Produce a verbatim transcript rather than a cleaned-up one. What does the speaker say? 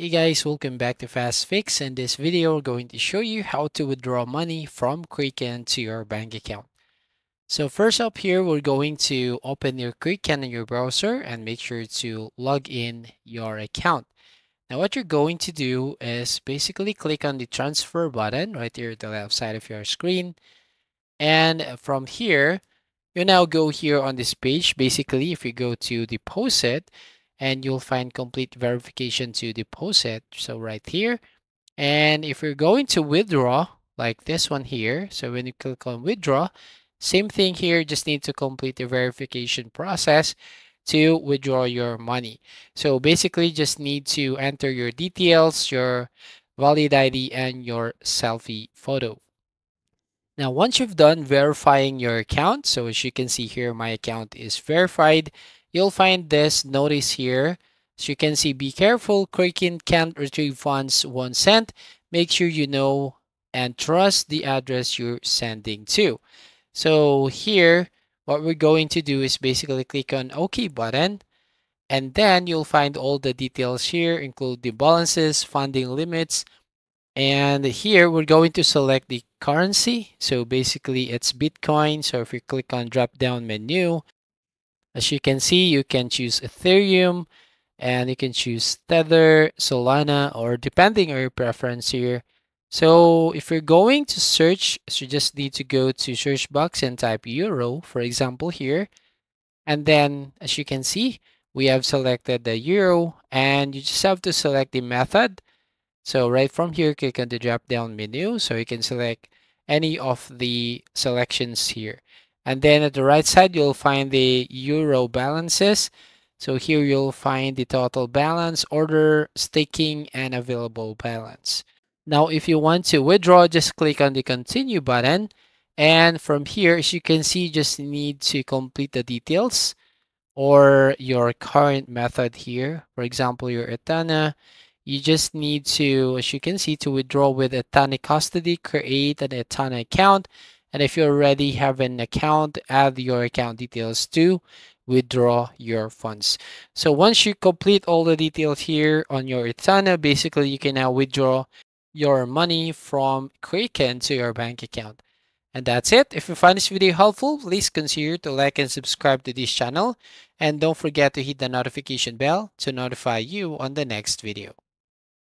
Hey guys, welcome back to Fast Fix. In this video, we're going to show you how to withdraw money from Kraken to your bank account. So first up here, we're going to open your Kraken in your browser and make sure to log in your account. Now what you're going to do is basically click on the transfer button right here at the left side of your screen. And from here, you now go here on this page. Basically, if you go to deposit, and you'll find complete verification to deposit. So right here. And if you're going to withdraw, like this one here. So when you click on withdraw, same thing here. Just need to complete the verification process to withdraw your money. So basically just need to enter your details, your valid I D, and your selfie photo. Now once you've done verifying your account, so as you can see here, my account is verified. You'll find this notice here. So you can see, be careful, Kraken can't retrieve funds one cent. Make sure you know and trust the address you're sending to. So here, what we're going to do is basically click on OK button. And then you'll find all the details here, include the balances, funding limits. And here, we're going to select the currency. So basically, it's Bitcoin. So if you click on drop down menu, as you can see, you can choose Ethereum and you can choose Tether, Solana, or depending on your preference here. So if you're going to search, so you just need to go to search box and type Euro, for example, here. And then as you can see, we have selected the Euro and you just have to select the method. So right from here, click on the drop down menu so you can select any of the selections here. And then at the right side, you'll find the Euro balances. So here you'll find the total balance, order, staking, and available balance. Now, if you want to withdraw, just click on the continue button. And from here, as you can see, you just need to complete the details or your current method here. For example, your Etana, you just need to, as you can see, to withdraw with Etana custody, create an Etana account. And if you already have an account, add your account details to withdraw your funds. So once you complete all the details here on your Etana, basically you can now withdraw your money from Kraken to your bank account. And that's it. If you find this video helpful, please consider to like and subscribe to this channel. And don't forget to hit the notification bell to notify you on the next video.